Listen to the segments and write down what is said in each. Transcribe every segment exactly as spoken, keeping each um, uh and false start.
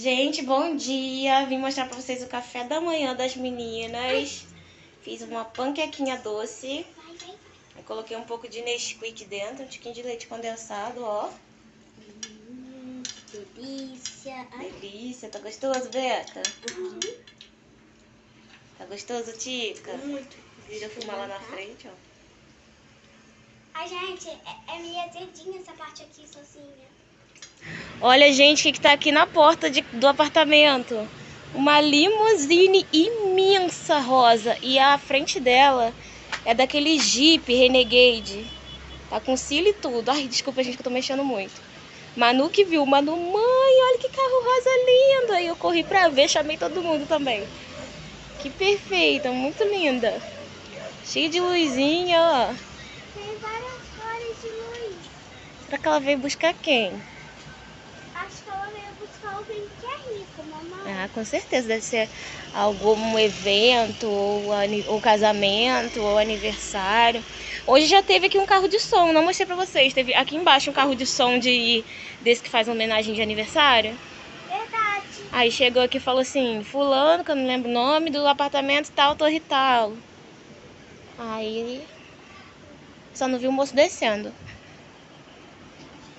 Gente, bom dia! Vim mostrar pra vocês o café da manhã das meninas. Fiz uma panquequinha doce. Eu coloquei um pouco de Nesquik dentro, um tiquinho de leite condensado, ó. Hum, que delícia! Ai. Delícia! Tá gostoso, Beca? Uhum. Tá gostoso, Tica? Muito. Deixa eu filmar lá na frente, ó. Ai, gente, é, é meio azedinha essa parte aqui sozinha. Olha, gente, o que, que tá aqui na porta de, do apartamento? Uma limusine imensa rosa. E a frente dela é daquele Jeep Renegade. Tá com cílio e tudo. Ai, desculpa, gente, que eu tô mexendo muito. Manu que viu. Manu, mãe, olha que carro rosa lindo. Aí eu corri pra ver, chamei todo mundo também. Que perfeita, muito linda. Cheia de luzinha, ó. Tem várias cores de luz. Será que ela veio buscar quem? Acho que ela veio buscar alguém que é rico, mamãe. Ah, com certeza. Deve ser algum evento, ou, ou casamento, ou aniversário. Hoje já teve aqui um carro de som, não mostrei pra vocês. Teve aqui embaixo um carro de som de, desse que faz homenagem de aniversário. Verdade. Aí chegou aqui e falou assim, fulano, que eu não lembro o nome, do apartamento tal, torre tal. Aí, só não vi o moço descendo.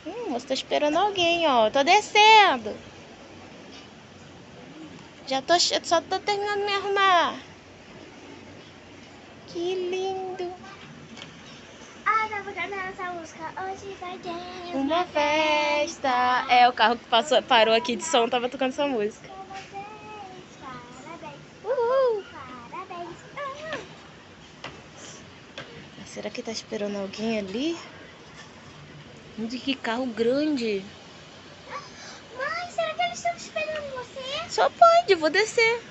Hum, você tá esperando alguém, ó. Tô descendo. Já tô, só tô terminando de me arrumar. Que lindo. Ah, tava cantando essa música. Hoje vai ter uma festa. É, o carro que passou, parou aqui de som, tava tocando essa música. Parabéns, parabéns. Uhul. Parabéns. Uhul. Será que tá esperando alguém ali? Que carro grande. Mãe, será que eles estão esperando você? Só pode, vou descer.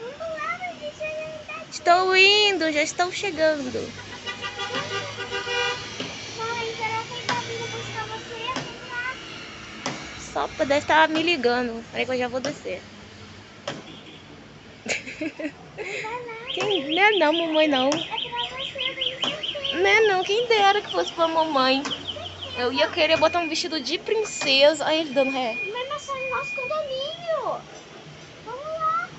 Vamos lá, mas deixa eu andar. Estou indo, já estão chegando. Mãe, será que ele está vindo buscar você? Vamos lá. Só deve estar me ligando. Peraí que eu já vou descer. Quem? Não é não, mamãe, não. É pra você, não é não, quem dera que fosse pra mamãe. Eu ia querer botar um vestido de princesa. Olha ele dando ré. Mas nós somos no nosso condomínio. Vamos lá.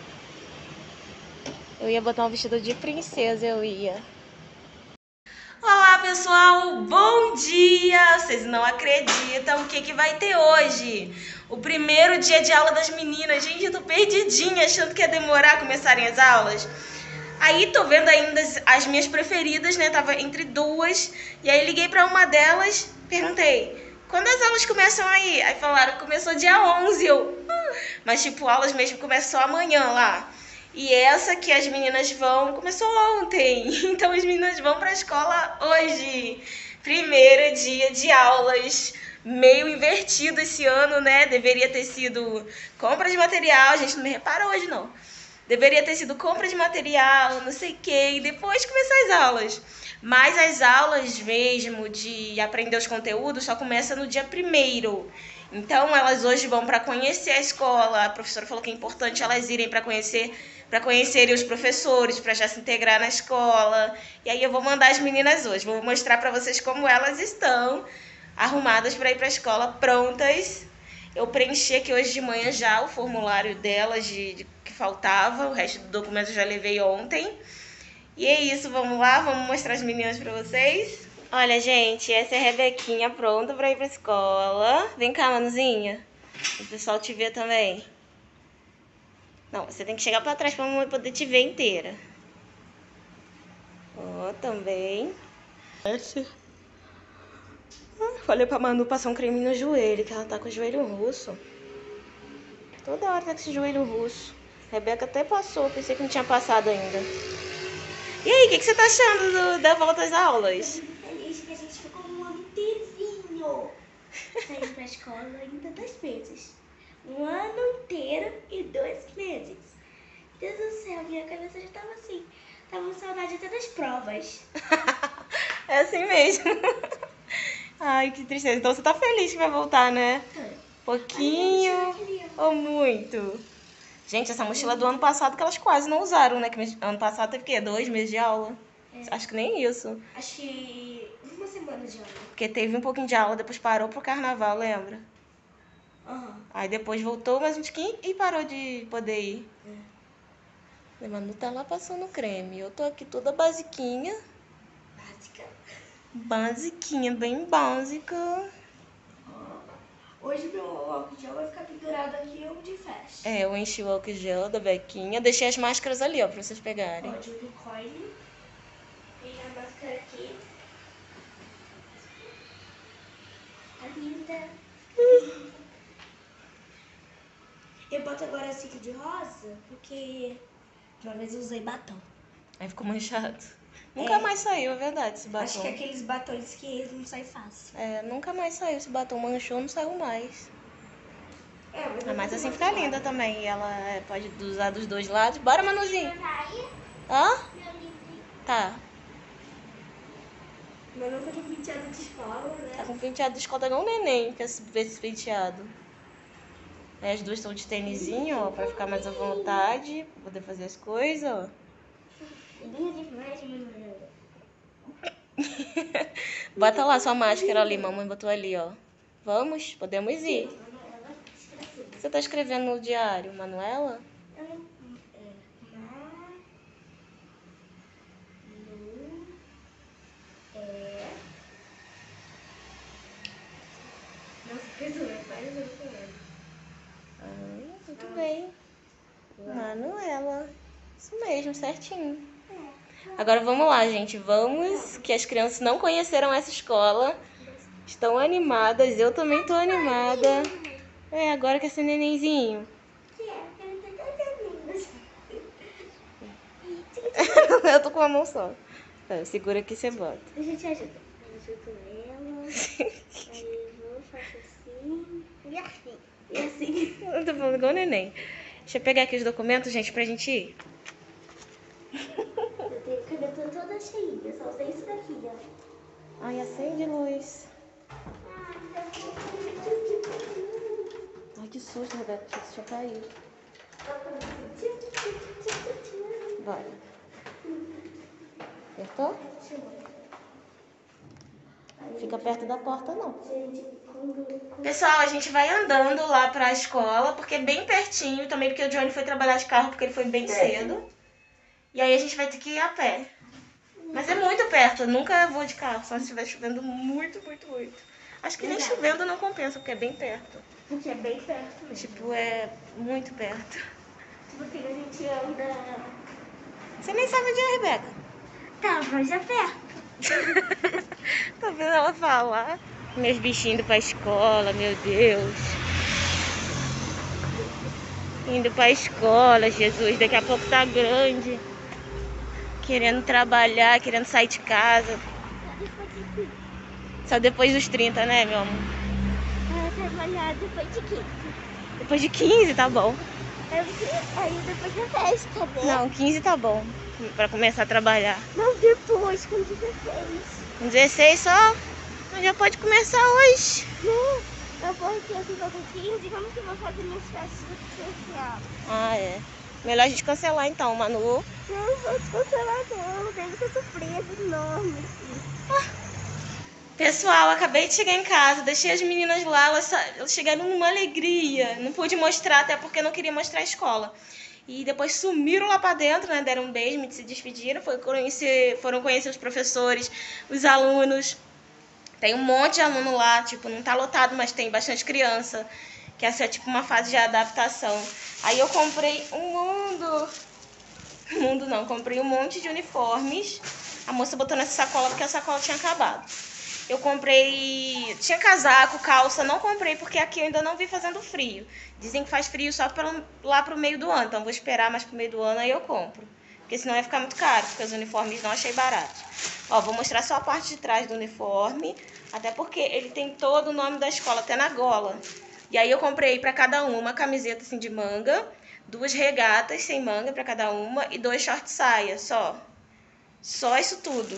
Eu ia botar um vestido de princesa, eu ia. Olá, pessoal. Bom dia. Vocês não acreditam o que, que vai ter hoje. O primeiro dia de aula das meninas. Gente, eu tô perdidinha, achando que ia demorar começarem as aulas. Aí tô vendo ainda as, as minhas preferidas, né? Tava entre duas. E aí liguei pra uma delas. Perguntei, quando as aulas começam aí? Aí falaram, começou dia onze, eu... Ah. Mas, tipo, aulas mesmo começam amanhã lá. E essa que as meninas vão, começou ontem. Então, as meninas vão pra escola hoje. Primeiro dia de aulas. Meio invertido esse ano, né? Deveria ter sido compra de material. A gente não me repara hoje, não. Deveria ter sido compra de material, não sei o quê. E depois começar as aulas. Mas as aulas mesmo de aprender os conteúdos só começa no dia primeiro. Então elas hoje vão para conhecer a escola. A professora falou que é importante elas irem para conhecer, para conhecerem os professores, para já se integrar na escola. E aí eu vou mandar as meninas hoje. Vou mostrar para vocês como elas estão arrumadas para ir para a escola, prontas. Eu preenchi aqui hoje de manhã já o formulário delas de, de, que faltava. O resto do documento eu já levei ontem. E é isso, vamos lá, vamos mostrar as meninas pra vocês. Olha, gente, essa é a Rebequinha pronta pra ir pra escola. Vem cá, Manuzinha. O pessoal te vê também. Não, você tem que chegar pra trás pra mamãe poder te ver inteira. Ó, também. Essa. Ah, falei pra Manu passar um creme no joelho, que ela tá com o joelho russo. Toda hora tá com esse joelho russo. A Rebeca até passou, pensei que não tinha passado ainda. E aí, o que, que você tá achando do, da volta às aulas? Eu tô muito feliz que a gente ficou um ano inteirinho. Saí pra escola ainda dois meses. Um ano inteiro e dois meses. Deus do céu, minha cabeça já tava assim. Tava com saudade até das provas. É assim mesmo. Ai, que tristeza. Então você tá feliz que vai voltar, né? Pouquinho ou muito? Gente, essa mochila do ano passado que elas quase não usaram, né? Que ano passado teve o quê? Dois meses de aula? É. Acho que nem isso. Acho que uma semana de aula. Porque teve um pouquinho de aula, depois parou pro carnaval, lembra? Uhum. Aí depois voltou mais um tiquinho e parou de poder ir. É. Manu tá lá passando creme. Eu tô aqui toda basiquinha. Básica. Basiquinha, bem básica. Hoje meu álcool gel vai ficar pendurado aqui, eu de festa. É, eu enchi o álcool gel da Bequinha. Deixei as máscaras ali, ó, pra vocês pegarem. Ódio do coil. Tem a máscara aqui. Tá linda. Hum. Eu boto agora esse aqui de rosa, porque uma vez eu usei batom. Aí ficou manchado. Nunca é. mais saiu, é verdade, esse batom. Acho que aqueles batons que não saem fácil. É, nunca mais saiu. Esse batom manchou, não saiu mais. É, mas, mas assim fica linda também. Ela pode usar dos dois lados. Bora, Manuzinha. Hã? Tá. Manu tá com penteado de escola, né? Tá com penteado de escola, não, neném. Quer ver esse penteado. Aí as duas estão de tênisinho, ó, pra ficar mais à vontade, pra poder fazer as coisas, ó. Bota lá sua máscara ali, mamãe botou ali, ó. Vamos? Podemos ir. Você tá escrevendo no diário, Manuela? Ai, muito bem. Manuela. Isso mesmo, certinho. Agora vamos lá, gente. Vamos, que as crianças não conheceram essa escola. Estão animadas. Eu também tô animada. É, agora que esse nenenzinho. Eu tô com uma mão só. Tá, segura aqui e você bota. A gente ajuda. Eu ajudo ela. Aí eu faço assim. E assim. E assim. Eu tô falando igual o neném. Deixa eu pegar aqui os documentos, gente, pra gente ir. Eu tô toda cheinha, só usei isso daqui, ó. Ai, acende luz. Ai, que susto, Rebeca, que isso já caiu. Vai. Apertou? Fica perto da porta, não. Pessoal, a gente vai andando lá pra escola, porque é bem pertinho também, porque o Johnny foi trabalhar de carro, porque ele foi bem cedo. E aí a gente vai ter que ir a pé. Mas é muito perto. Eu nunca vou de carro, só se estiver chovendo muito, muito, muito. Acho que nem chovendo não compensa, porque é bem perto. Porque é bem perto mesmo. Tipo, é muito perto. Tipo assim, a gente anda... Você nem sabe onde é, Rebeca? Tá, mas é perto. Tá vendo ela falar? Meus bichinhos indo pra escola, meu Deus. Indo pra escola, Jesus. Daqui a pouco tá grande. Querendo trabalhar, querendo sair de casa. Só depois dos trinta, né, meu amor? Eu vou trabalhar depois de quinze. Depois de quinze, tá bom. Aí depois da festa, né? Não, quinze tá bom. Pra começar a trabalhar. Não, depois, com dezesseis. Com dezesseis só? Mas já pode começar hoje. Não. Eu vou aqui, eu tô com quinze, como que eu vou fazer minhas festas social? Ah, é. Melhor a gente cancelar então, Manu. Não, não vou te cancelar não, deve ser surpresa enorme. Ah. Pessoal, acabei de chegar em casa, deixei as meninas lá, elas, elas chegaram numa alegria. Não pude mostrar, até porque não queria mostrar a escola. E depois sumiram lá pra dentro, né, deram um beijo, me se despediram, foram conhecer, foram conhecer os professores, os alunos. Tem um monte de aluno lá, tipo, não tá lotado, mas tem bastante criança. Que essa é tipo uma fase de adaptação. Aí eu comprei um mundo. Mundo não, comprei um monte de uniformes. A moça botou nessa sacola porque a sacola tinha acabado. Eu comprei... Tinha casaco, calça, não comprei porque aqui eu ainda não vi fazendo frio. Dizem que faz frio só pelo, lá pro meio do ano. Então vou esperar mais pro meio do ano, aí eu compro. Porque senão ia ficar muito caro, porque os uniformes não achei baratos. Ó, vou mostrar só a parte de trás do uniforme, até porque ele tem todo o nome da escola, até na gola. E aí eu comprei pra cada uma uma camiseta assim de manga, duas regatas sem manga pra cada uma e dois shorts saia, só. Só isso tudo.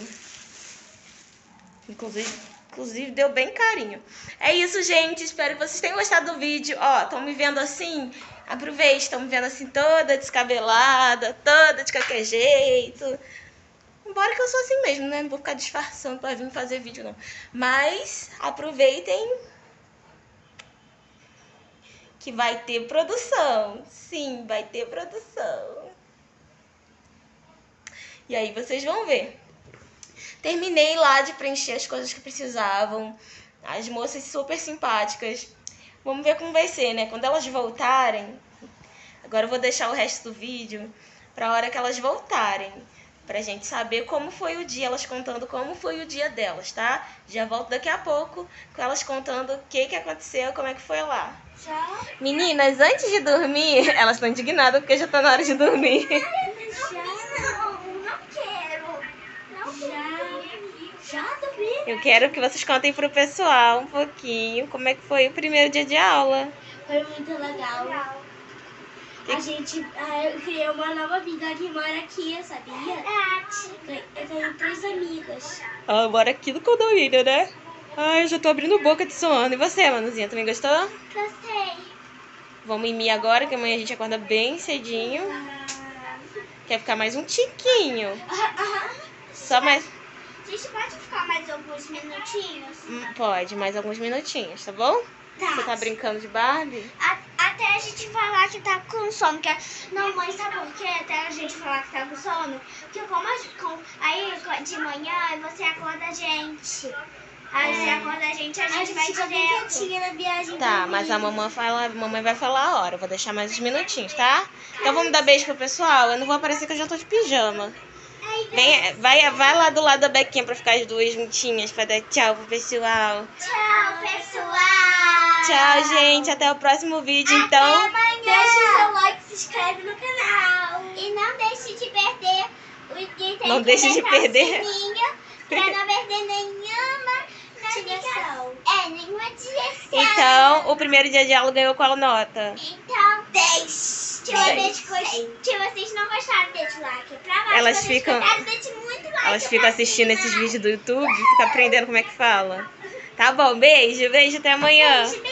Inclusive, inclusive deu bem carinho. É isso, gente. Espero que vocês tenham gostado do vídeo. Ó, estão me vendo assim... Aproveite, estão me vendo assim toda descabelada, toda de qualquer jeito. Embora que eu sou assim mesmo, né? Não vou ficar disfarçando pra vir fazer vídeo, não. Mas aproveitem. que vai ter produção. Sim, vai ter produção. E aí vocês vão ver. Terminei lá de preencher as coisas que precisavam. As moças super simpáticas. Vamos ver como vai ser, né? Quando elas voltarem... Agora eu vou deixar o resto do vídeo pra hora que elas voltarem. Pra gente saber como foi o dia, elas contando como foi o dia delas, tá? Já volto daqui a pouco com elas contando o que, que aconteceu, como é que foi lá. Tchau. Meninas, antes de dormir, elas estão indignadas porque já tá na hora de dormir. Não, não, não quero. Não quero. Já, já dormi. Eu quero que vocês contem pro pessoal um pouquinho como é que foi o primeiro dia de aula. Foi muito legal. A gente, eu criei uma nova amiga que mora aqui, sabia? Eu tenho três amigas. Ela mora aqui no condomínio, né? Ai, eu já tô abrindo boca de sono. E você, Manuzinha, também gostou? Gostei. Vamos em mim agora, que amanhã a gente acorda bem cedinho. Uhum. Quer ficar mais um tiquinho? Uhum. Só mais... A gente pode ficar mais alguns minutinhos? Pode, mais alguns minutinhos, tá bom? Tá. Você tá brincando de Barbie? A... Até a gente falar que tá com sono. Que a... Não, mãe, sabe por quê? Até a gente falar que tá com sono? Porque como a gente... Aí, de manhã, você acorda a gente. Aí é. Você acorda a gente, a gente, a gente vai direto na viagem. Tá, mas a mamãe, fala, a mamãe vai falar a hora. Eu vou deixar mais uns minutinhos, tá? Então vamos dar beijo pro pessoal. Eu não vou aparecer que eu já tô de pijama. Vem, vai, vai lá do lado da Bequinha pra ficar as duas juntinhas, pra dar tchau pro pessoal. Tchau, pessoal. Tchau, gente. Até o próximo vídeo, até então. Amanhã. Deixa o seu like, se inscreve no canal. E não deixe de perder o não deixe de perder. Sininho, pra não perder nenhuma direção. É, nenhuma direção. Então, o primeiro dia de aula ganhou qual nota? Então, dez. Se vocês não gostaram, deixe like pra baixo. Elas ficam, muito like elas ficam assistindo esses vídeos do YouTube, ficam aprendendo como é que fala. Tá bom, beijo, beijo, até amanhã. Beijo, beijo.